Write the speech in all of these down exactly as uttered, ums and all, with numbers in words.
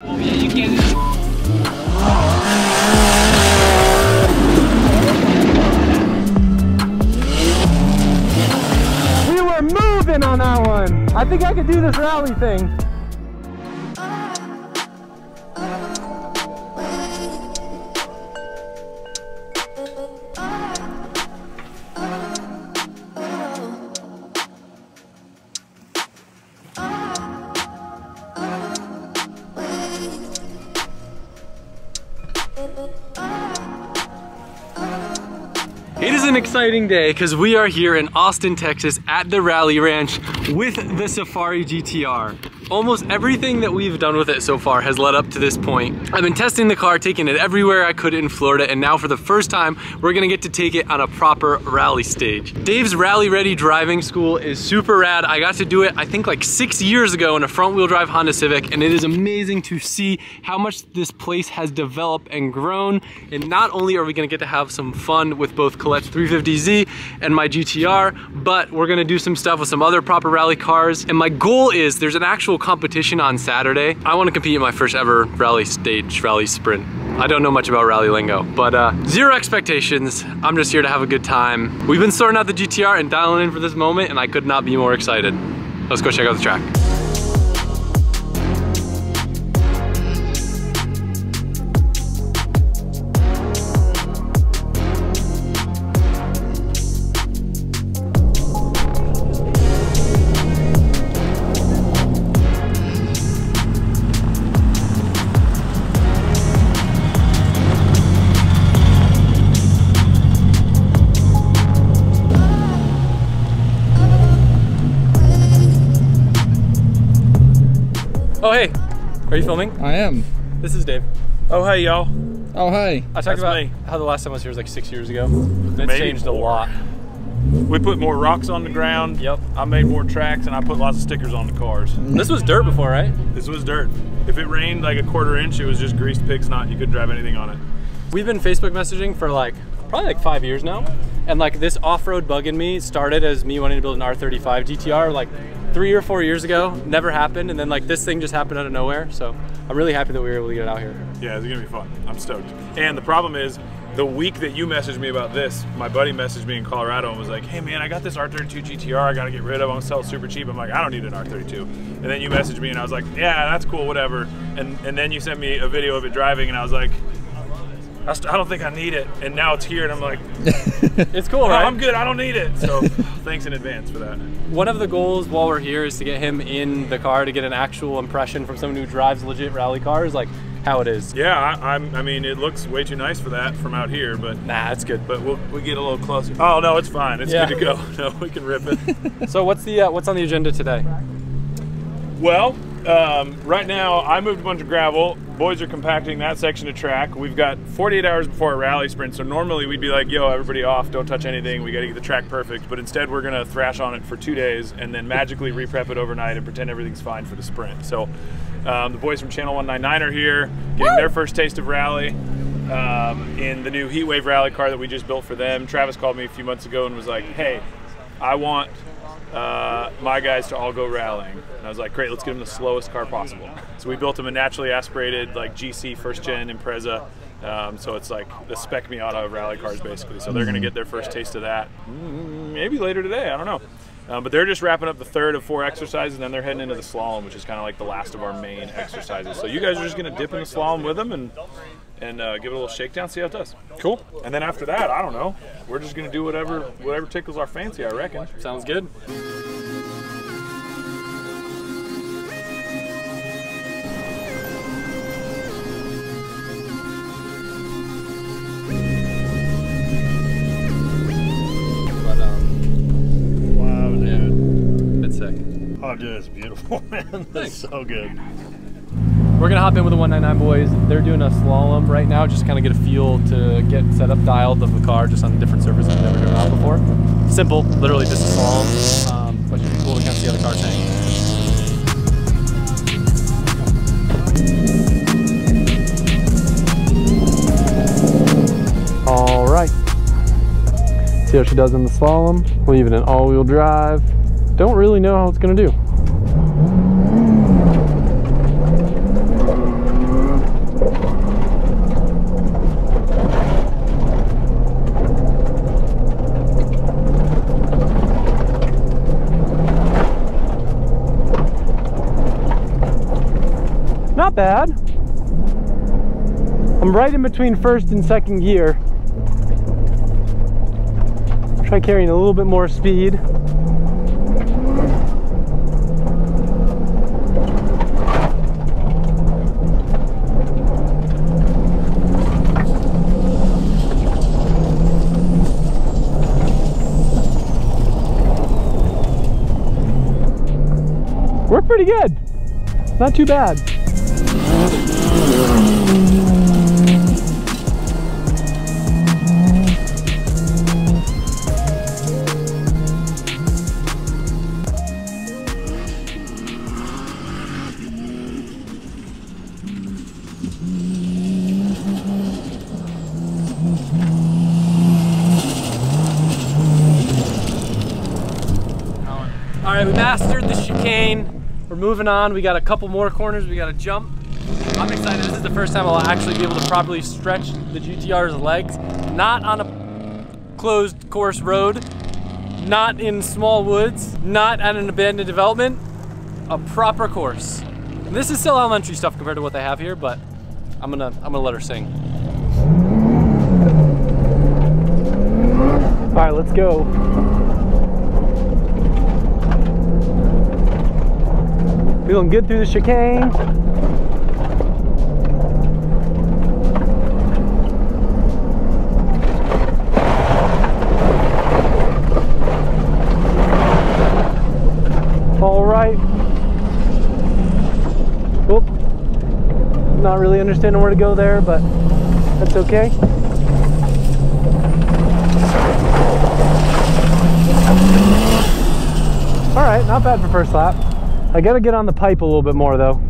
Oh yeah, you can't do that. We were moving on that one. I think I could do this rally thing. It is an exciting day because we are here in Austin, Texas at the Rally Ranch with the Safari G T R. Almost everything that we've done with it so far has led up to this point. I've been testing the car, taking it everywhere I could in Florida, and now for the first time, we're gonna get to take it on a proper rally stage. Dave's Rally Ready Driving School is super rad. I got to do it, I think like six years ago in a front wheel drive Honda Civic, and it is amazing to see how much this place has developed and grown. And not only are we gonna get to have some fun with both Colette's three fifty Z and my G T R, but we're gonna do some stuff with some other proper rally cars. And my goal is there's an actual competition on Saturday. I wanna compete in my first ever rally stage, rally sprint. I don't know much about rally lingo, but uh, zero expectations. I'm just here to have a good time. We've been sorting out the G T R and dialing in for this moment, and I could not be more excited. Let's go check out the track. Oh, hey, are you filming? I am. This is Dave. Oh, hey, y'all. Oh, hey. I talked That's about me. How the last time I was here was like six years ago. It's Maybe changed a lot. We put more rocks on the ground. Yep. I made more tracks and I put lots of stickers on the cars. This was dirt before, right? This was dirt. If it rained like a quarter inch, it was just greased pig's knot. You couldn't drive anything on it. We've been Facebook messaging for like probably like five years now. And like this off-road bug in me started as me wanting to build an R thirty-five G T R like three or four years ago, never happened, and then like this thing just happened out of nowhere, so I'm really happy that we were able to get it out here. Yeah, it's gonna be fun. I'm stoked. And the problem is, the week that you messaged me about this, my buddy messaged me in Colorado and was like, hey man, I got this R thirty-two G T R I gotta get rid of, I'm gonna sell it super cheap. I'm like, I don't need an R thirty-two. And then you messaged me and I was like, yeah, that's cool, whatever. And, and then you sent me a video of it driving and I was like, I, I don't think I need it. And now it's here and I'm like, it's cool, right? I'm good, I don't need it. So thanks in advance for that. One of the goals while we're here is to get him in the car to get an actual impression from someone who drives legit rally cars, like how it is. Yeah, I, I'm, I mean, it looks way too nice for that from out here, but. Nah, it's good. But we'll, we get a little closer. Oh no, it's fine. It's yeah. good to go. No, we can rip it. So what's the, uh, what's on the agenda today? Well, um, right now I moved a bunch of gravel. Boys are compacting that section of track. We've got forty-eight hours before a rally sprint, so normally we'd be like, yo, everybody off, don't touch anything, we gotta get the track perfect, but instead we're gonna thrash on it for two days and then magically re-prep it overnight and pretend everything's fine for the sprint. So um, the boys from Channel one ninety-nine are here, getting their first taste of rally um, in the new Heatwave rally car that we just built for them. Travis called me a few months ago and was like, hey, I want uh, my guys to all go rallying. And I was like, great, let's get them the slowest car possible. So we built them a naturally aspirated, like G C first gen Impreza. Um, so it's like the spec Miata of rally cars basically. So they're gonna get their first taste of that maybe later today, I don't know. Um, but they're just wrapping up the third of four exercises and then they're heading into the slalom, which is kind of like the last of our main exercises. So you guys are just gonna dip in the slalom with them and and uh, give it a little shakedown, see how it does. Cool. And then after that, I don't know. We're just gonna do whatever, whatever tickles our fancy, I reckon. Sounds good. Oh dude, it's beautiful, man. That's so good. We're gonna hop in with the one ninety-nine boys. They're doing a slalom right now, just kind of get a feel to get set up, dialed of the car, just on different surfaces we've never done out before. Simple, literally just a slalom, um, but should be cool to kind of see how the car's hanging. All right, see how she does in the slalom. We'll leave it in all-wheel drive. Don't really know how it's gonna do. not bad. I'm right in between first and second gear. Try carrying a little bit more speed. We're pretty good. Not too bad. All right, we mastered the chicane. We're moving on. We got a couple more corners. We got a jump. I'm excited. This is the first time I'll actually be able to properly stretch the G T R's legs. Not on a closed course road, not in small woods, not at an abandoned development, a proper course. And this is still elementary stuff compared to what they have here, but I'm gonna, I'm gonna let her sing. All right, let's go. Feeling good through the chicane. All right. Oop. Not really understanding where to go there, but that's okay. All right, not bad for first lap. I gotta get on the pipe a little bit more though.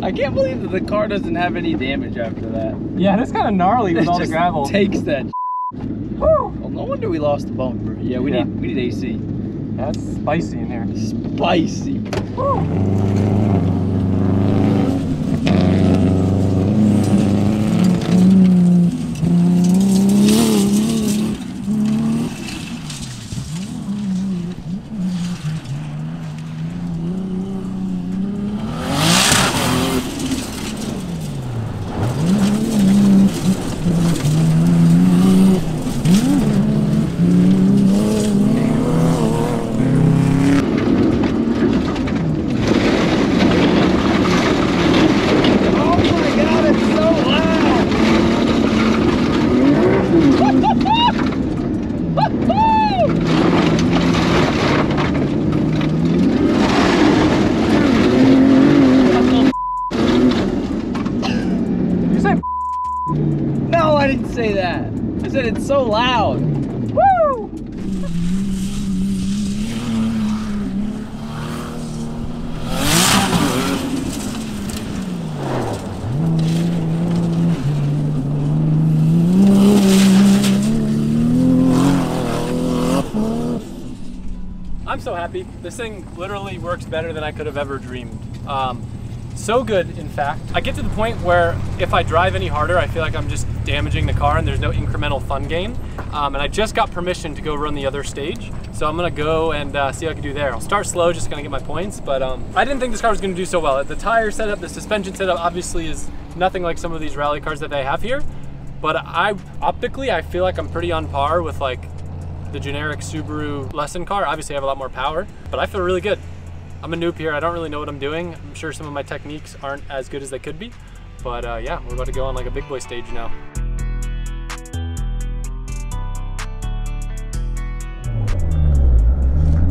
I can't believe that the car doesn't have any damage after that. Yeah, that's kind of gnarly with it all the gravel. It takes that. Well, no wonder we lost the bumper. Yeah, we yeah. need we need A C. That's spicy in there. Spicy. Woo. So loud. Woo! I'm so happy. This thing literally works better than I could have ever dreamed. Um, so good, in fact. I get to the point where if I drive any harder, I feel like I'm just damaging the car and there's no incremental fun gain. Um, and I just got permission to go run the other stage. So I'm gonna go and uh, see how I can do there. I'll start slow, just gonna get my points, but um, I didn't think this car was gonna do so well. The tire setup, the suspension setup obviously is nothing like some of these rally cars that they have here. But I optically, I feel like I'm pretty on par with like the generic Subaru lesson car. Obviously I have a lot more power, but I feel really good. I'm a noob here, I don't really know what I'm doing. I'm sure some of my techniques aren't as good as they could be, but uh, yeah, we're about to go on like a big boy stage now.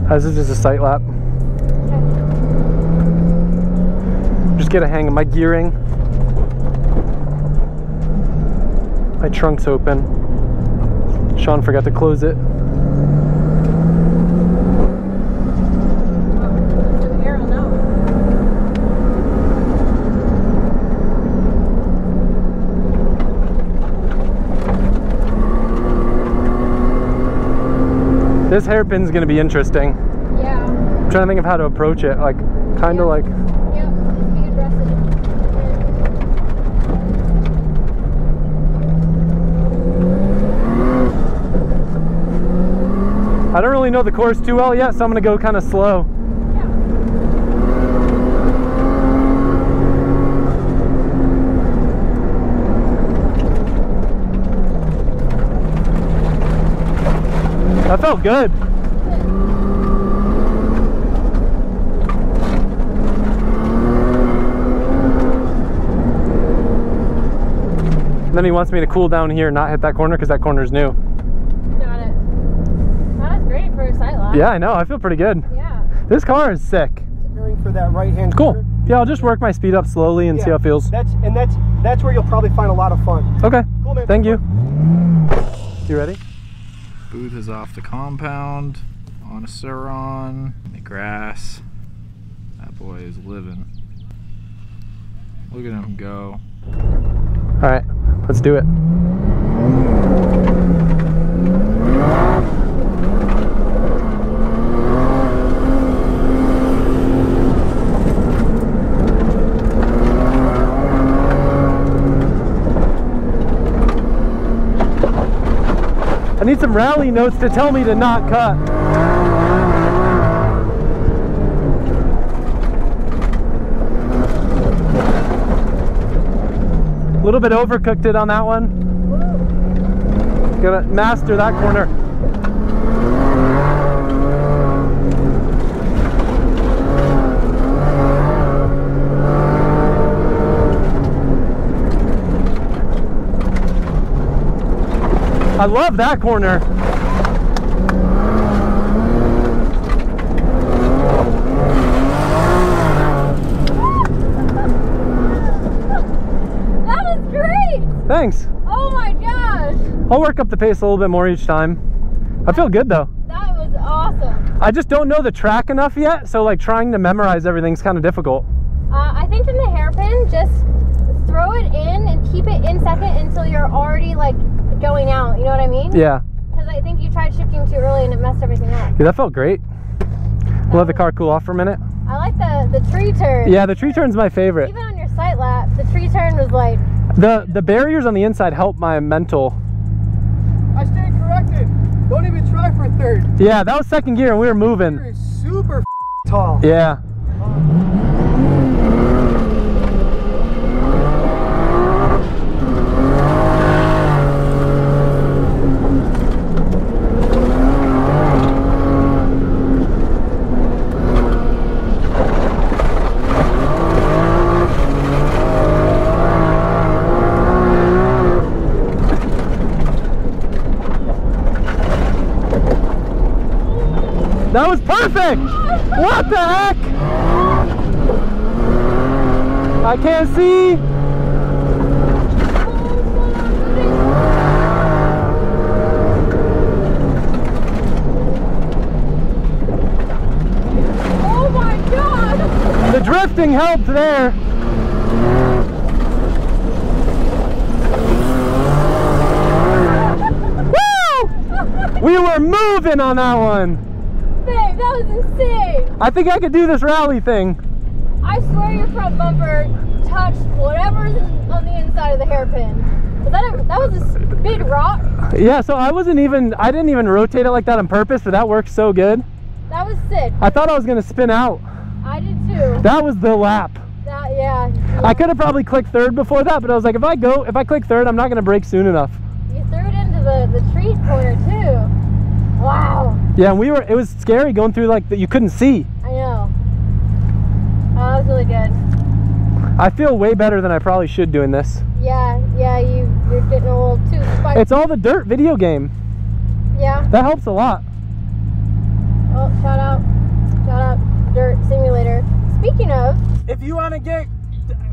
How's this as a sight lap? Just get a hang of my gearing. My trunk's open. Sean forgot to close it. This hairpin's gonna be interesting. Yeah. I'm trying to think of how to approach it, like kinda yeah. like I don't really know the course too well yet, so I'm gonna go kind of slow. Yeah. That felt good. good. Then he wants me to cool down here and not hit that corner because that corner's new. Yeah, I know. I feel pretty good. Yeah. This car is sick. Preparing for that right-hand cool. corner. Yeah, I'll just work my speed up slowly and yeah, see how it feels. That's and that's that's where you'll probably find a lot of fun. Okay. Cool, man. Thank you. You ready? Booth is off the compound on a Suron in the grass. That boy is living. Look at him go. All right, let's do it. I need some rally notes to tell me to not cut. A little bit overcooked it on that one. Gotta master that corner. I love that corner. That was great. Thanks. Oh my gosh. I'll work up the pace a little bit more each time. I feel good though. That was awesome. I just don't know the track enough yet, so like trying to memorize everything's kind of difficult. Uh, I think in the hairpin, just throw it in and keep it in second until you're already like going out, you know what I mean? Yeah. Because I think you tried shifting too early and it messed everything up. Yeah, that felt great. That we'll let the car cool off for a minute. I like the, the tree turn. Yeah, the tree turn's my favorite. Even on your sight lap, the tree turn was like... The, the barriers on the inside helped my mental. I stayed corrected. Don't even try for third. Yeah, that was second gear and we were moving. You're super tall. Yeah. That was perfect! What the heck? I can't see! Oh my god! The drifting helped there! Woo! We were moving on that one! That was insane. I think I could do this rally thing. I swear your front bumper touched whatever's on the inside of the hairpin. Was that, a, that was a big rock. Yeah, so I wasn't even, I didn't even rotate it like that on purpose, but that worked so good. That was sick. I thought I was going to spin out. I did too. That was the lap. That, yeah. I could have probably clicked third before that, but I was like, if I go, if I click third, I'm not going to brake soon enough. You threw it into the, the tree corner too. Wow. Yeah, we were, it was scary going through like that. You couldn't see. I know. Oh, that was really good. I feel way better than I probably should doing this. Yeah, yeah, you, you're getting a little too spicy. It's all the Dirt video game. Yeah. That helps a lot. Oh, shout out, shout out, Dirt Simulator. Speaking of, if you want to get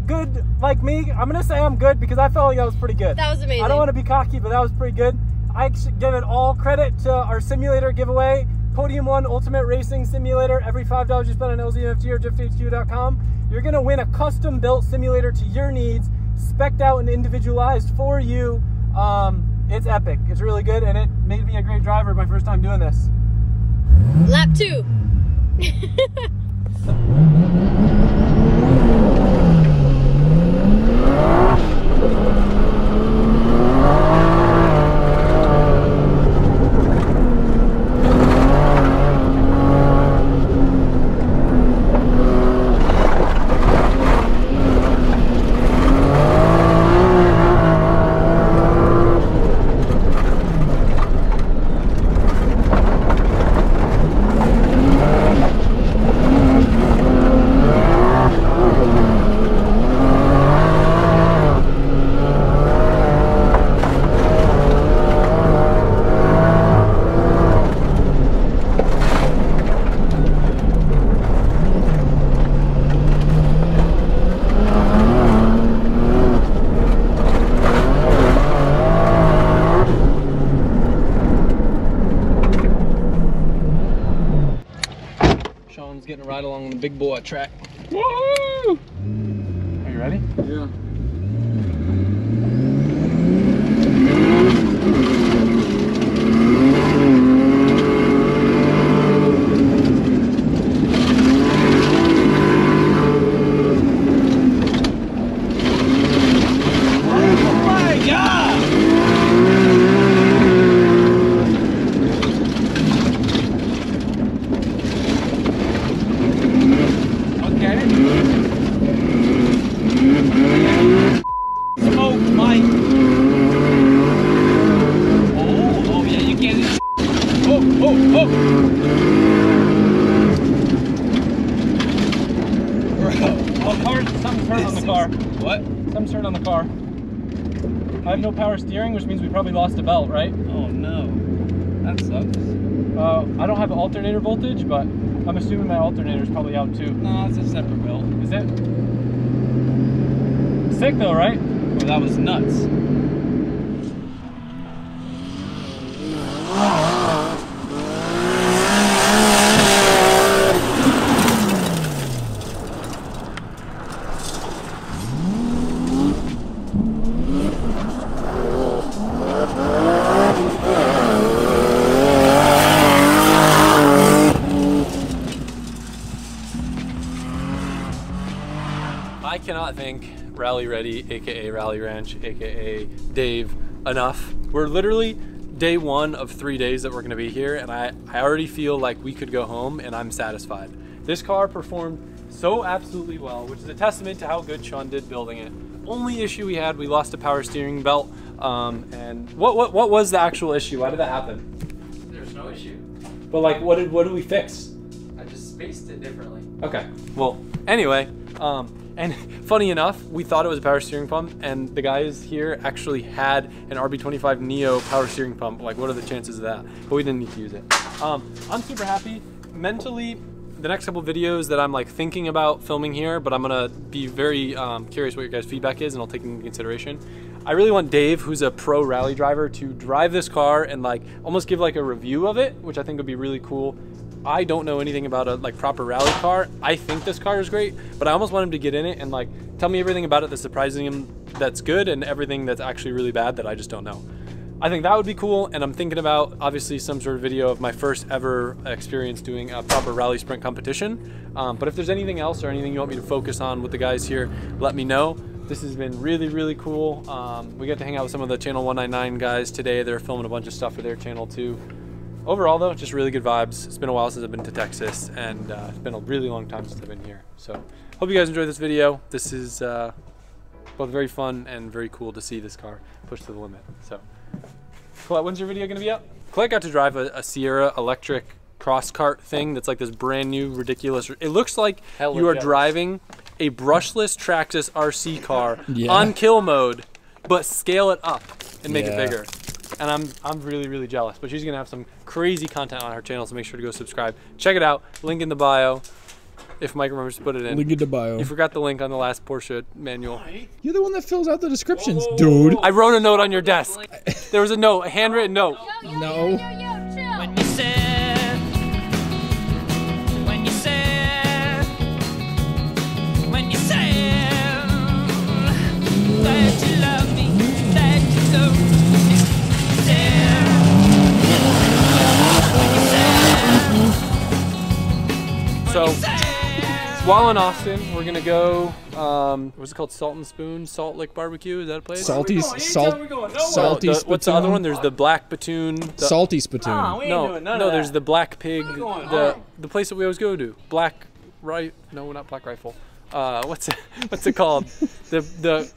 good like me, I'm going to say I'm good because I felt like that was pretty good. That was amazing. I don't want to be cocky, but that was pretty good. I should give it all credit to our simulator giveaway. Podium one Ultimate Racing Simulator. Every five dollars you spend on L Z M F G or drift h q dot com, you're going to win a custom built simulator to your needs, spec'd out and individualized for you. Um, it's epic. It's really good, and it made me a great driver my first time doing this. Lap two. Right along the big boy track. Woo! Are you ready? Yeah. Which means we probably lost a belt, right? Oh no, that sucks. Uh, I don't have an alternator voltage, but I'm assuming my alternator's probably out too. No, it's a separate belt. Is it? Sick though, right? Well, that was nuts. Thank Rally Ready, aka Rally Ranch, aka Dave, enough. We're literally day one of three days that we're gonna be here, and I, I already feel like we could go home, and I'm satisfied. This car performed so absolutely well, which is a testament to how good Sean did building it. Only issue we had, we lost a power steering belt. Um, and what, what, what was the actual issue? Why did that happen? There's no issue. But like, what did, what did we fix? I just spaced it differently. Okay, well, anyway, um, and funny enough, we thought it was a power steering pump, and the guys here actually had an R B twenty-five Neo power steering pump. Like, what are the chances of that? But we didn't need to use it. Um, I'm super happy. Mentally, the next couple videos that I'm like thinking about filming here, but I'm gonna be very um, curious what your guys' feedback is, and I'll take it into consideration. I really want Dave, who's a pro rally driver, to drive this car and like almost give like a review of it, which I think would be really cool. I don't know anything about a like proper rally car. I think this car is great, but I almost want him to get in it and like tell me everything about it that's surprising him that's good and everything that's actually really bad that I just don't know. I think that would be cool, and I'm thinking about obviously some sort of video of my first ever experience doing a proper rally sprint competition. Um, but if there's anything else or anything you want me to focus on with the guys here, let me know. This has been really, really cool. Um, we got to hang out with some of the Channel one ninety-nine guys today. They're filming a bunch of stuff for their channel too. Overall though, just really good vibes. It's been a while since I've been to Texas, and uh, it's been a really long time since I've been here. So Hope you guys enjoyed this video. This is uh, both very fun and very cool to see this car push to the limit. So, Colette, when's your video gonna be up? Colette got to drive a, a Sierra electric cross cart thing that's like this brand new ridiculous. It looks like Hella you are jealous. driving a brushless Traxxas R C car yeah. on kill mode, but scale it up and make yeah. it bigger. And I'm I'm really, really jealous. But she's gonna have some crazy content on her channel, so make sure to go subscribe. Check it out, link in the bio. If Mike remembers to put it in. Link in the bio. You forgot the link on the last Porsche manual. You're the one that fills out the descriptions, whoa, whoa, whoa. dude. I wrote a note on your desk. There was a note, a handwritten note. Yo, yo, no. Yo, yo, yo, yo, chill. When you said, when you said, when you said, that you love me, that you love me. So, while in Austin, we're gonna go. Um, what's it called? Salt and Spoon, Salt Lick Barbecue. Is that a place? Salty, salt, salty. The, what's the other one? There's the Black Platoon. The, Salty Platoon. Nah, we ain't no, doing none no. Of that. There's the Black Pig. The the place that we always go to. Black right? No, not Black Rifle. Uh, what's it, what's it called? the the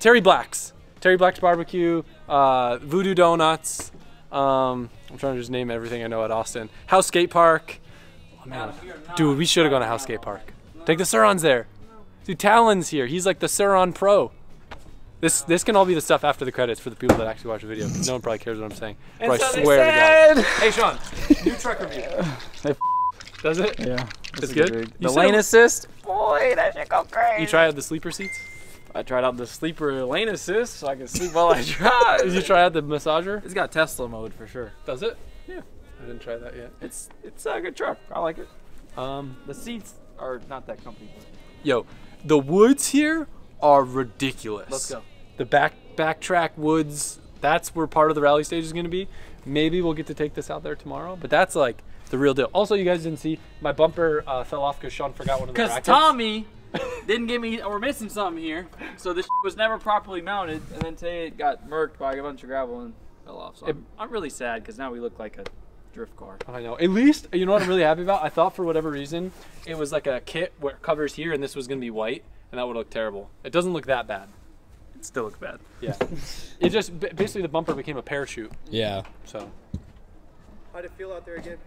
Terry Black's Terry Black's Barbecue. Uh, Voodoo Donuts. Um, I'm trying to just name everything I know at Austin. House Skate Park. Oh, man. Dude, we should have gone to House Skate Park. Take the Surons there. Dude, Talon's here. He's like the Suron Pro. This this can all be the stuff after the credits for the people that actually watch the video. No one probably cares what I'm saying. But so I swear to God. Hey, Sean. New truck review. Hey, does it? Yeah. It's good? good the lane assist. Boy, that shit go crazy. You try out the sleeper seats? I tried out the sleeper lane assist so I can sleep while I drive. Did you try out the massager? It's got Tesla mode for sure. Does it? Yeah. I didn't try that yet. It's it's a good truck. I like it. Um, the seats are not that comfy. Yo, the woods here are ridiculous. Let's go. The back backtrack woods. That's where part of the rally stage is going to be. Maybe we'll get to take this out there tomorrow. But that's like the real deal. Also, you guys didn't see my bumper uh, fell off because Sean forgot one of the brackets. Because Tommy didn't give me. We're missing something here. So this was never properly mounted, and then today it got murked by a bunch of gravel and fell off. So it, I'm, I'm really sad because now we look like a drift car. I know. At least, you know what I'm really happy about? I thought for whatever reason, it was like a kit where it covers here and this was going to be white and that would look terrible. It doesn't look that bad. It still looks bad. Yeah. It just, basically the bumper became a parachute. Yeah. So. How'd it feel out there again?